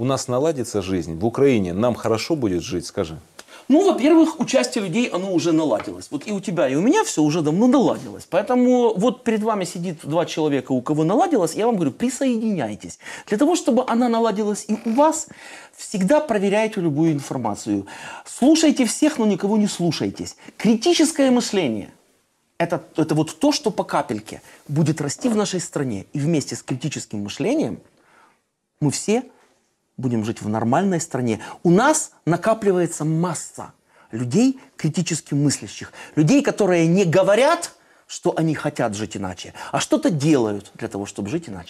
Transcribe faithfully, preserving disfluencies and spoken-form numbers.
у нас наладится жизнь, в Украине нам хорошо будет жить, скажи. Ну, во-первых, участие людей, оно уже наладилось. Вот и у тебя, и у меня все уже давно наладилось. Поэтому вот перед вами сидит два человека, у кого наладилось, я вам говорю, присоединяйтесь. Для того, чтобы она наладилась и у вас, всегда проверяйте любую информацию. Слушайте всех, но никого не слушайтесь. Критическое мышление. Это, это вот то, что по капельке будет расти в нашей стране. И вместе с критическим мышлением мы все будем жить в нормальной стране. У нас накапливается масса людей, критически мыслящих. Людей, которые не говорят, что они хотят жить иначе, а что-то делают для того, чтобы жить иначе.